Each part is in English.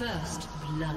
First blood.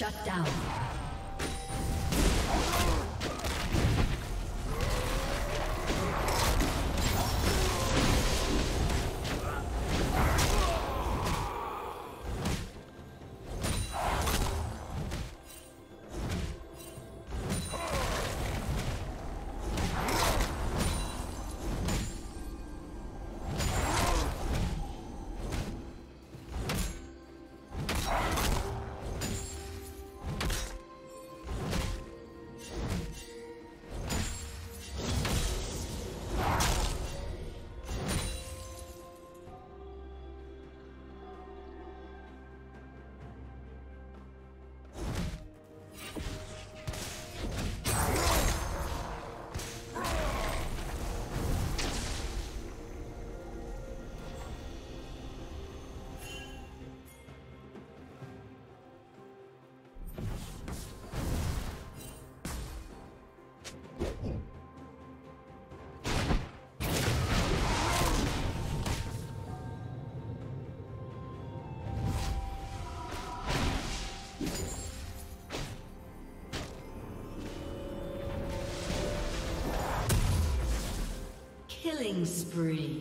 Shut down. Killing spree.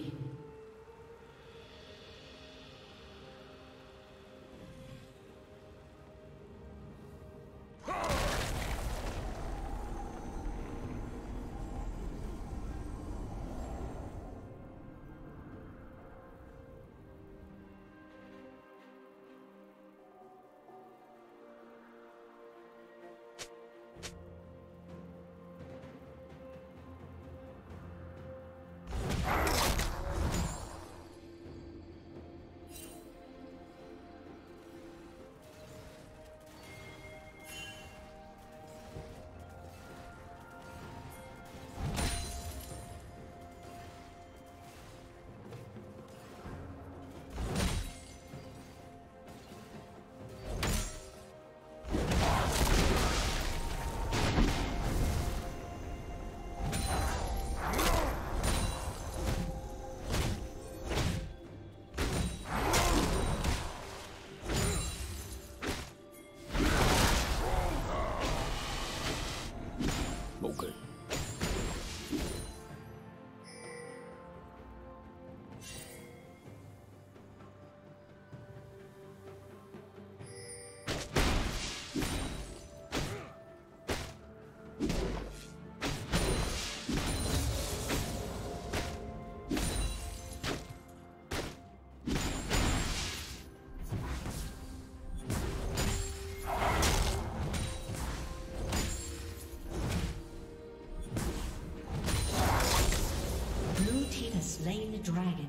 Slain the dragon.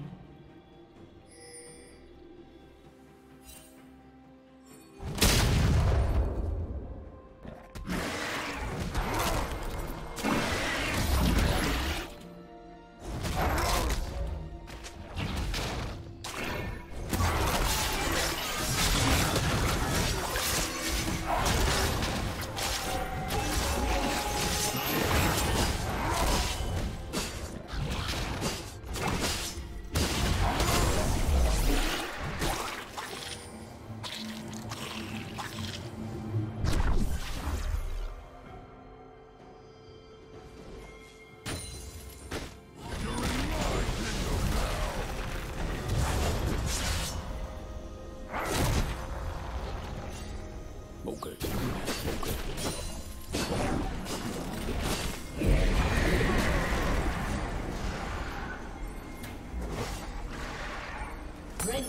Red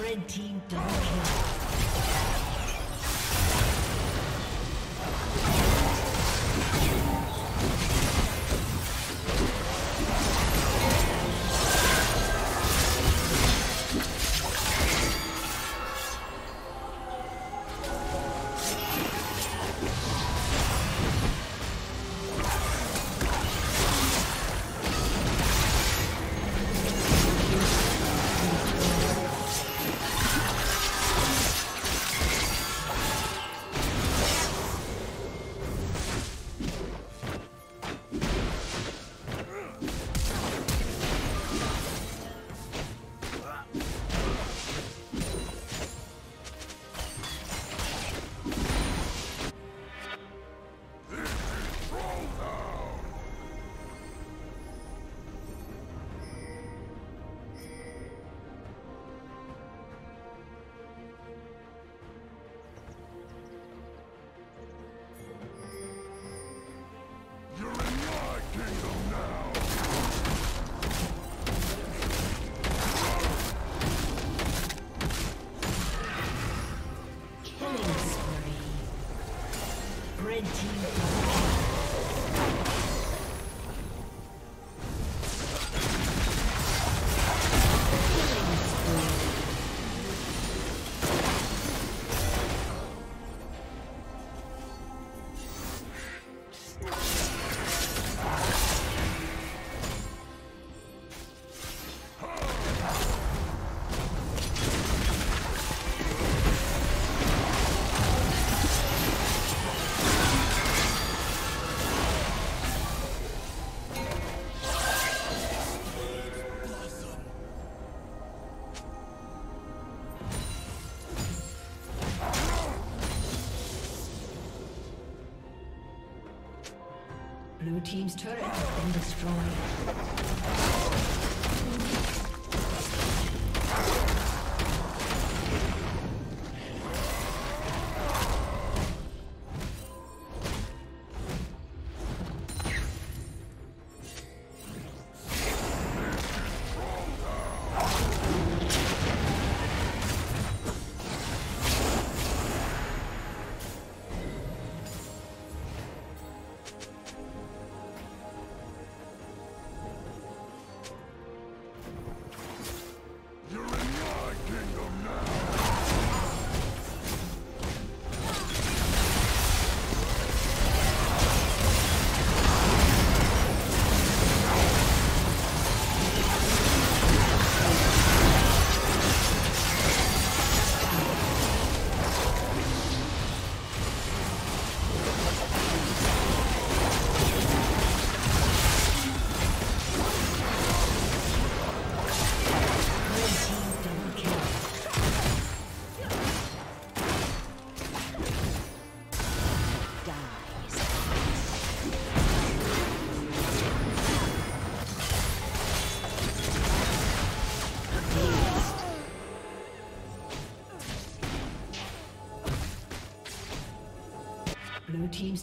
Red team double kill. Blue team's turret has been destroyed. Blue team's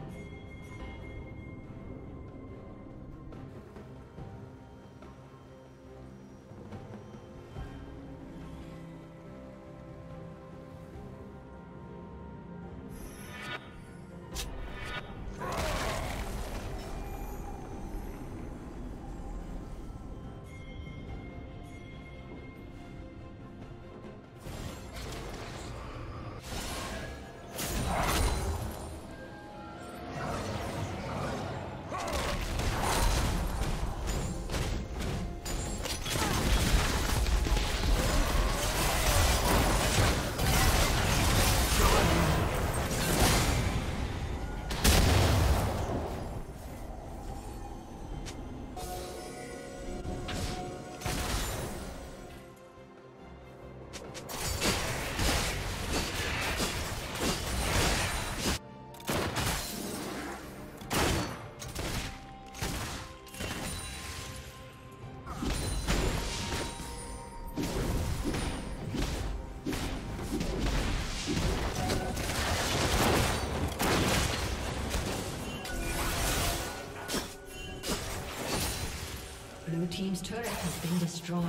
Blue team's turret has been destroyed.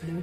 Blue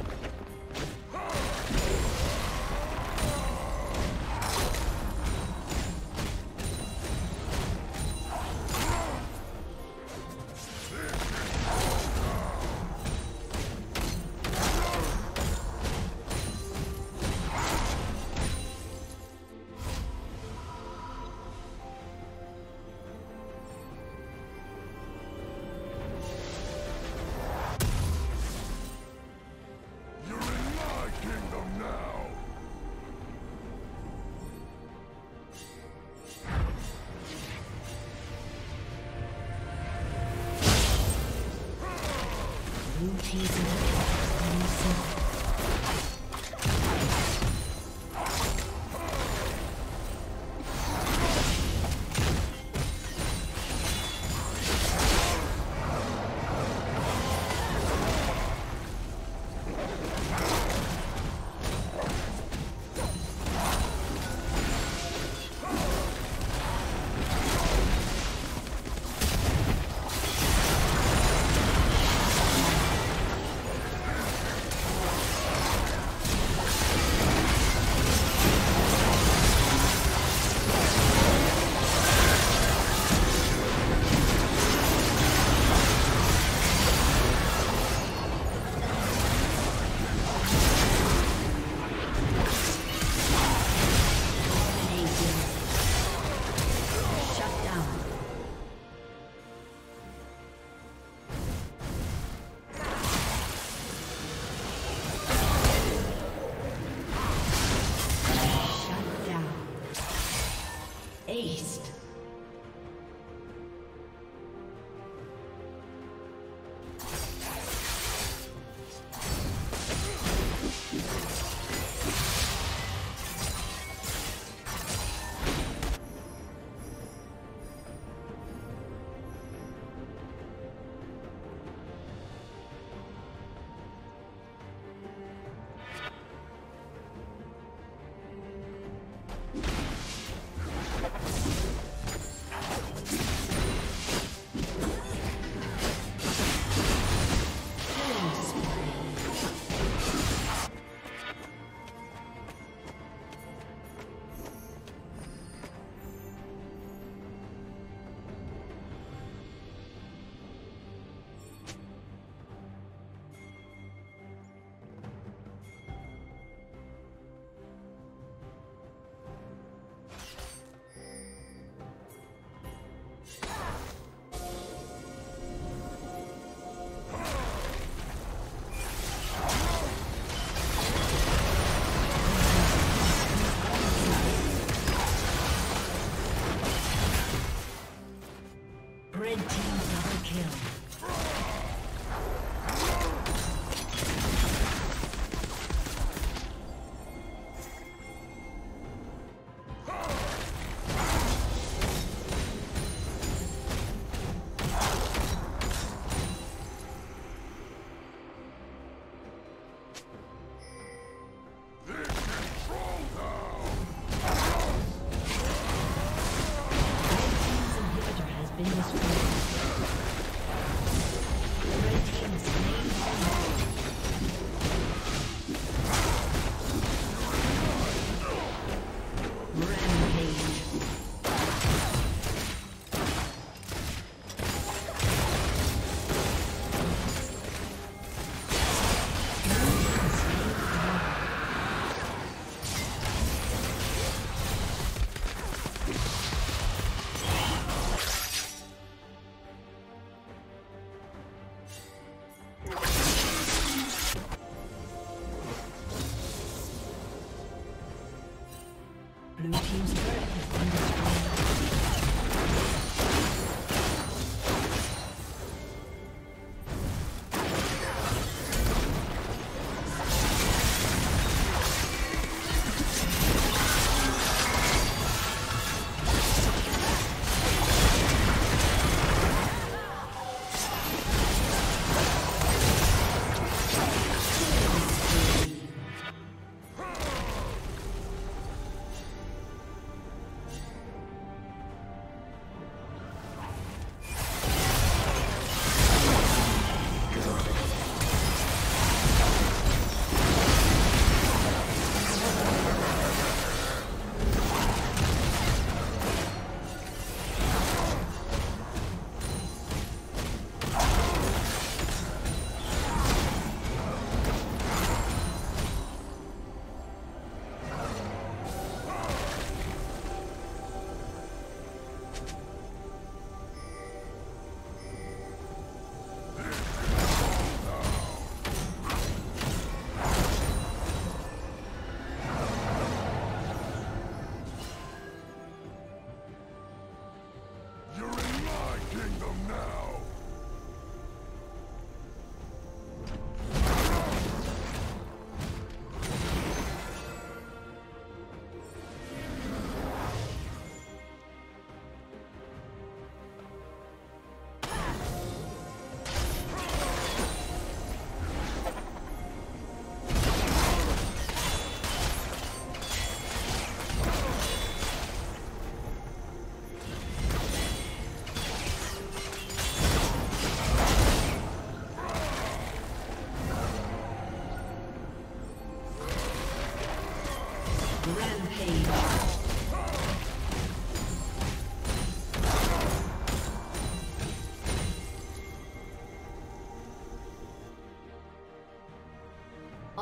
Kingdom now!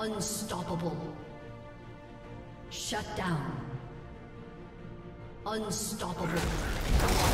Unstoppable. Shut down. Unstoppable.